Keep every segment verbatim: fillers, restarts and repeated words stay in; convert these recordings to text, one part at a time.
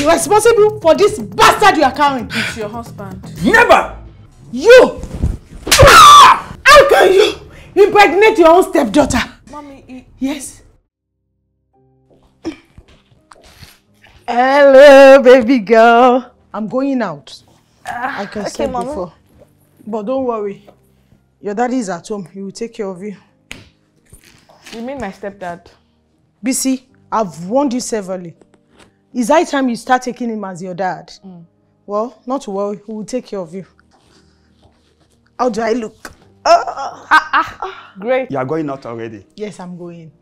is responsible for this bastard you are carrying? It's your husband. Never! You! How can you impregnate your own stepdaughter? Mommy, it... Yes? Hello, baby girl. I'm going out. Uh, I can okay, say Mama. Before. But don't worry. Your daddy is at home. He will take care of you. You mean my stepdad? B C, I've warned you severely. It's high time you start taking him as your dad. Mm. Well, not to worry. He will take care of you. How do I look? Oh, ah, ah. Great. You are going out already? Yes, I'm going.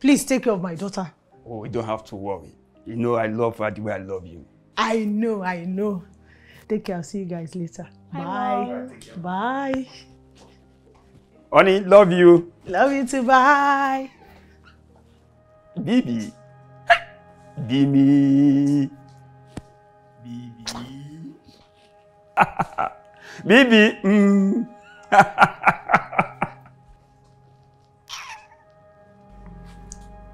Please take care of my daughter. Oh, you don't have to worry. You know I love her the way I love you. I know, I know. Take care, I'll see you guys later. Bye. Bye. Bye. Bye. Honey, love you. Love you too, bye. Bibi. Bibi. Bibi. Bibi. Mm.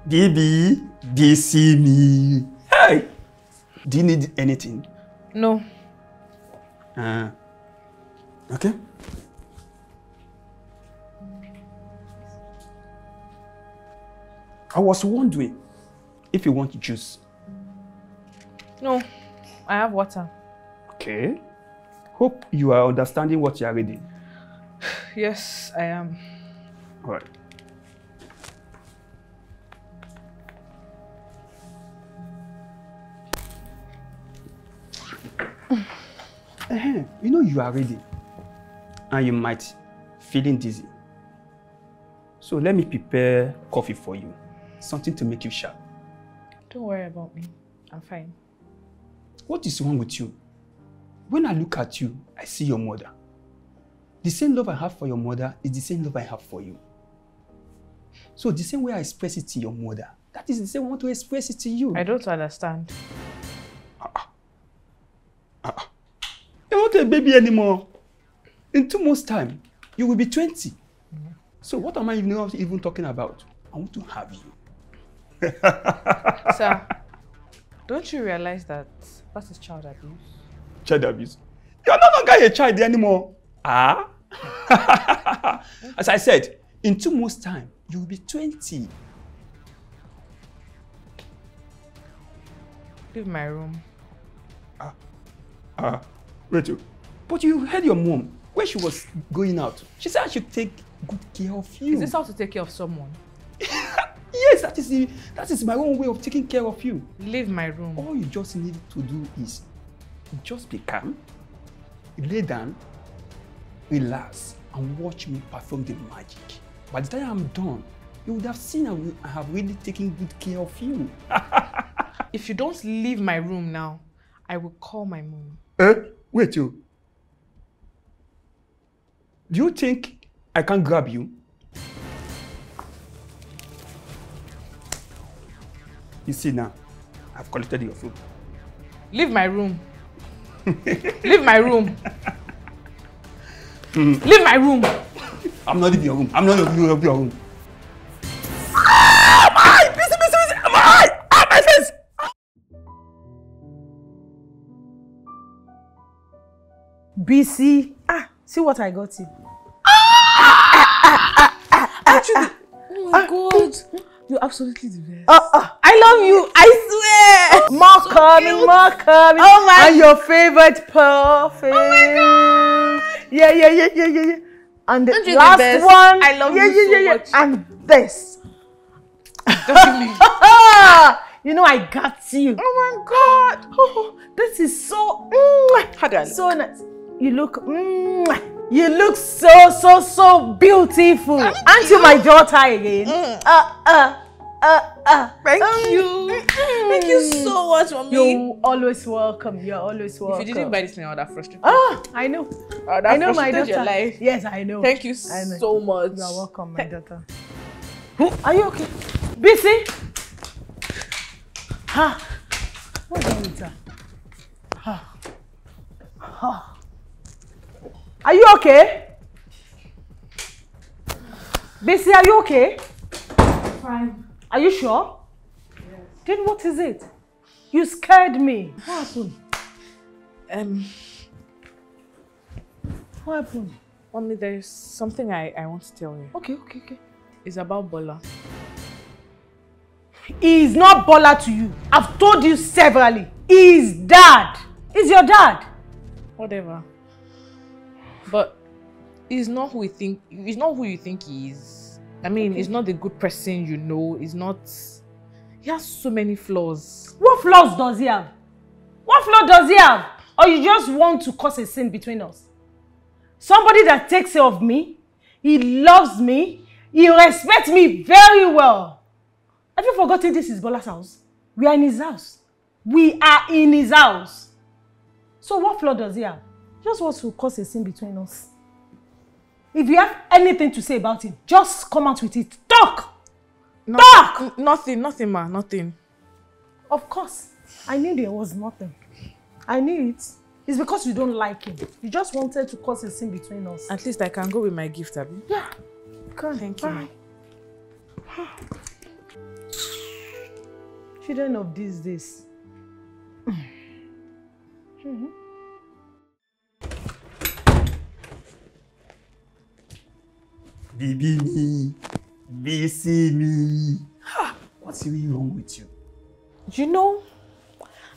Bibi. They see me. Hey! Do you need anything? No. Uh, okay. I was wondering if you want to juice. No, I have water. Okay. Hope you are understanding what you are reading. Yes, I am. All right. Uh-huh. You know you are ready and you might feeling dizzy. So let me prepare coffee for you. Something to make you sharp. Don't worry about me. I'm fine. What is wrong with you? When I look at you, I see your mother. The same love I have for your mother is the same love I have for you. So the same way I express it to your mother, that is the same way I want to express it to you. I don't understand. Uh-uh. Uh-uh. You're not a baby anymore. In two months' time, you will be twenty. Mm-hmm. So what am I even, even talking about? I want to have you. Sir, don't you realize that that is child abuse? Child abuse? You're no longer a child anymore. Ah? As I said, in two months' time, you will be twenty. Leave my room. Ah. Ah. Rachel, but you heard your mom when she was going out. She said I should take good care of you. Is this how to take care of someone? Yes, that is the, that is my own way of taking care of you. Leave my room. All you just need to do is just be calm, lay down, relax, and watch me perform the magic. By the time I'm done, you would have seen I have really taken good care of you. If you don't leave my room now, I will call my mom. Eh? Wait, you. Do you think I can grab you? You see now, I've collected your food. Leave my room. Leave my room. Mm. Leave my room. I'm not leaving your room. I'm not leaving your room. Ah, my eye! Busy, busy, busy. My eye! Ah, my face! B C, ah, see what I got you. Ah! Oh my God, you're absolutely the best. Oh, oh. I love you, I swear. Oh, more so coming, cute. more coming. Oh my! And your favorite perfume. Oh my God! Yeah, yeah, yeah, yeah, yeah, yeah. And the Don't last the one. I love yeah, you yeah, so yeah, much. And this. You know I got you. Oh my God! Oh, this is so. Mm, How do I look? So nice. You look, mm, you look so, so, so beautiful. Aren't you my daughter again? Mm. Uh, uh, uh, uh. Thank um, you. Mm. Thank you so much, Mommy. You're always welcome. You're always welcome. If you didn't buy this thing, I would have frustrated you. Oh, I know. I, I know my daughter. Your life. Yes, I know. Thank you know. so much. You're welcome, my daughter. Are you okay? B C? Ha. What's wrong with her? Ha. Ha. Are you okay? B C, are you okay? Fine. Are you sure? Yes. Then what is it? You scared me. What happened? Um, what happened? Mommy, there is something I, I want to tell you. Okay, okay, okay. It's about Bola. He is not Bola to you. I've told you severally. He is dad. He's your dad. Whatever. But he's not who you think. He's not who you think he is. I mean, okay. He's not the good person you know. He's not. He has so many flaws. What flaws does he have? What flaw does he have? Or you just want to cause a sin between us? Somebody that takes care of me, he loves me, he respects me very well. Have you forgotten this is Bola's house? We are in his house. We are in his house. So what flaw does he have? Just wants to cause a sin between us. If you have anything to say about it, just come out with it. Talk! Not Talk! Nothing, nothing, ma. Nothing. Of course. I knew there was nothing. I knew it. It's because you don't like him. You just wanted to cause a sin between us. At least I can go with my gift, Abby. Yeah. Come. Thank Bye. you. Children of these days. Mm-hmm. Baby me, B C me. What's really wrong with you? You know,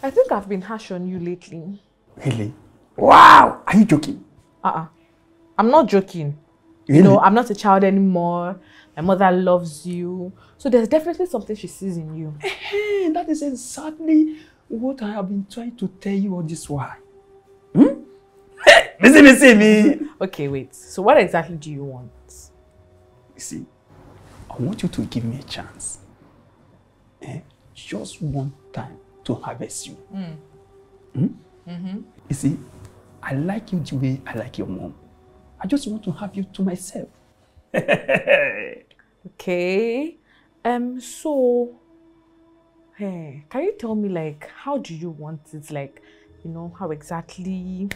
I think I've been harsh on you lately. Really? Wow! Are you joking? Uh-uh. I'm not joking. Really? You know, I'm not a child anymore. My mother loves you. So there's definitely something she sees in you. Hey, that is exactly what I have been trying to tell you all this while. Hmm? Hey, missy, missy, me. Okay, wait. So what exactly do you want? You see, I want you to give me a chance. Eh? Just one time to harvest you. Mm. Hmm? Mm-hmm. You see, I like you the way I like your mom. I just want to have you to myself. Okay. Um. So, hey, can you tell me, like, how do you want it? Like, you know, how exactly?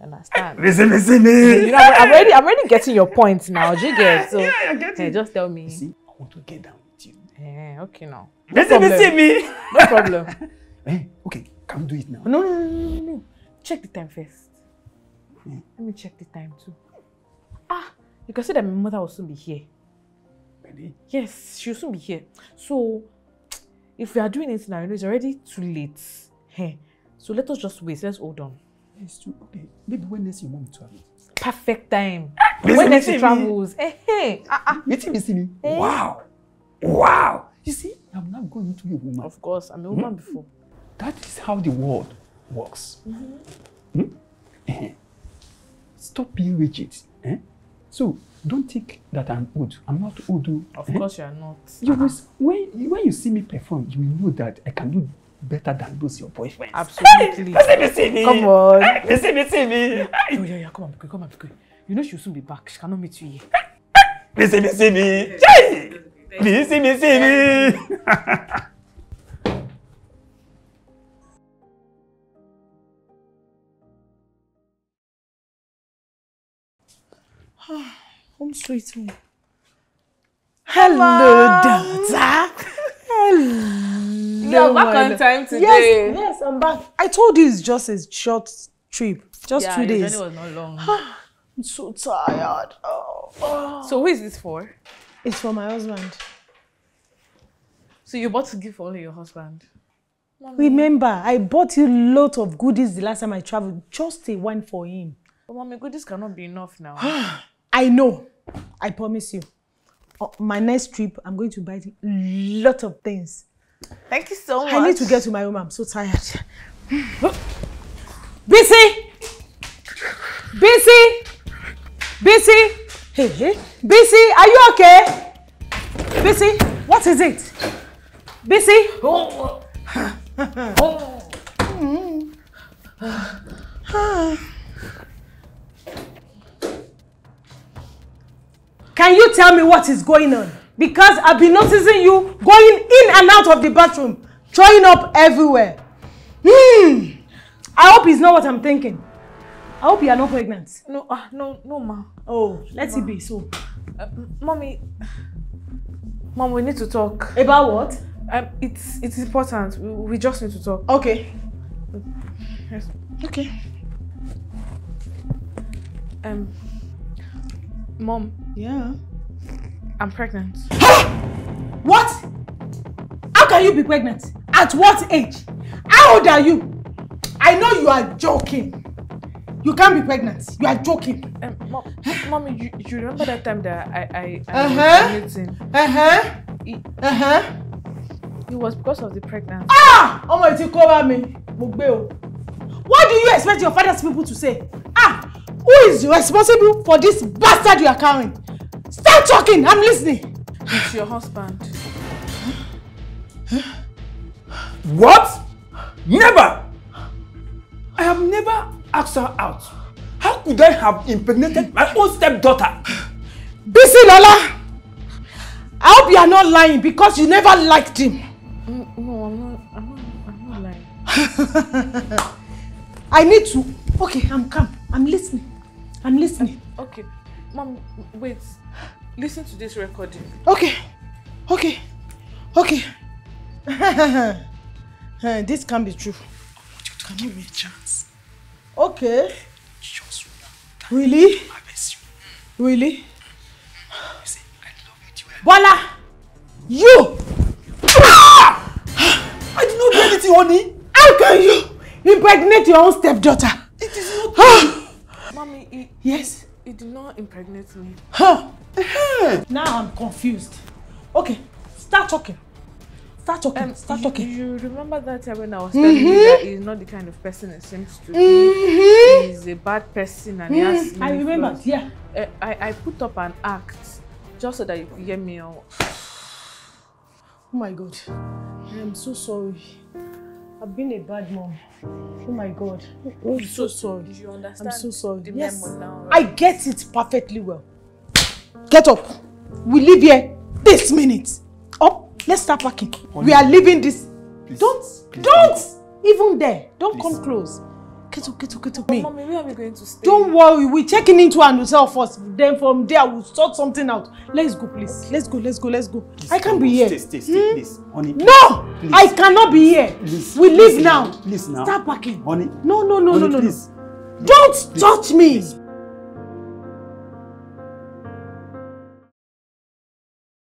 Understand? Listen, listen, listen. You know, I'm already, I'm already getting your point now. Do you get? So, yeah, I get hey, it. Just tell me. You see, I want to get down with you. Yeah. Okay. Now. No listen, listen, me. No problem. Hey, okay. Can't do it now. No, no, no, no, no. Check the time first. Mm. Let me check the time too. Ah, you can see that my mother will soon be here. Really? Yes, she'll soon be here. So, if we are doing it now, you know, it's already too late. Hey, so let us just wait. Let's hold on. It's too okay. Maybe when next you want me to travel. Perfect time. Listen, when next you travels. Hey, hey. Ah, ah. You see me, see me. Hey. Wow, wow. You see, I'm not going to be a woman. Of course, I'm a woman hmm? before. That is how the world works. Mm-hmm. Hmm? Eh. Stop being rigid. Eh? So, don't think that I'm old. I'm not old. Of eh? course you are not. You uh-huh. was, when, when you see me perform, you will know that I can do better than those your boyfriends. Absolutely. Hey, come on. Hey, yo, yo, yo, come on, come on. You know she'll soon be back. She cannot meet you here. Listen, listen, me. Listen, listen, me. Home sweet home. Hello, daughter. Hello. You're back on time today. Yes, yes, I'm back. I told you it's just a short trip. Just yeah, two days. Yeah, it was not long. I'm so tired. Oh, oh. So who is this for? It's for my husband. So you bought a gift for only your husband? Mommy. Remember, I bought you a lot of goodies the last time I traveled. Just a one for him. But mommy, goodies cannot be enough now. I know. I promise you. Oh, my next trip, I'm going to buy a lot of things. Thank you so much. I need to get to my room. I'm so tired. Busy! Busy! Busy! Hey, hey. Busy, are you okay? Busy, what is it? Busy? Oh. Oh. Mm. Ah. Can you tell me what is going on? Because I've been noticing you going in and out of the bathroom, throwing up everywhere. Hmm. I hope it's not what I'm thinking. I hope you are not pregnant. No, uh, no, no, ma. Oh, let ma. it be so. Uh, mommy, mom, we need to talk. About what? Um, it's it's important. We, we just need to talk. Okay. Yes. Okay. Um. Mom. Yeah. I'm pregnant. Hey! What? How can you be pregnant? At what age? How old are you? I know you are joking. You can't be pregnant. You are joking. Um, mom, mommy, you, you remember that time that I I, I uh-huh. was in meeting? Uh huh. It, uh huh. It was because of the pregnancy. Ah! Oh my, you cover me. What do you expect your father's people to say? Ah! Who is responsible for this bastard you are carrying? Stop talking! I'm listening! It's your husband. What? Never! I have never asked her out. How could I have impregnated my own stepdaughter? B C Lola! I hope you are not lying because you never liked him. No, no I'm not, I'm not, I'm not lying. I need to... Okay, I'm calm. I'm listening. I'm listening. Okay. Mom, wait. Listen to this recording. Okay. Okay. Okay. This can be true. Can you give me a chance? Okay. Just one. Really? I miss you. Really? You see, I love it. You Bola! You! I did not do anything, honey. How can you impregnate your own stepdaughter? It is not true. Mommy, it, yes. It did not impregnate me. Huh? Now I'm confused. Okay, start talking. Start talking. Um, start talking. You, you remember that time when I was telling mm-hmm. you that he's not the kind of person it seems to be. Mm-hmm. He's a bad person and mm-hmm. he has. I remember. Flaws. Yeah. Uh, I I put up an act just so that you could hear me out. Oh my God, I am so sorry. I've been a bad mom. Oh my God. I'm so sorry. You understand? I'm so sorry. The yes. memo now, right? I get it perfectly well. Get up. We leave here this minute. Up. Let's start packing. Honey, we are leaving this. Please, don't. Please, don't. Please. Even there. Don't please. Come close. Get up. Get up. Get up. But mommy, where are we going to stay? Don't worry. We're checking into an hotel first. Then from there, we'll sort something out. Let's go, please. Okay. Let's go. Let's go. Let's go. Please, I can't be here. Stay, stay, stay, hmm? please. Honey, please. No. Please. I cannot be here. Please. We leave please, now. Please now. Start packing. Honey. No, no, no, honey, no, no. Please. No. Please. Don't please. Touch me. Please.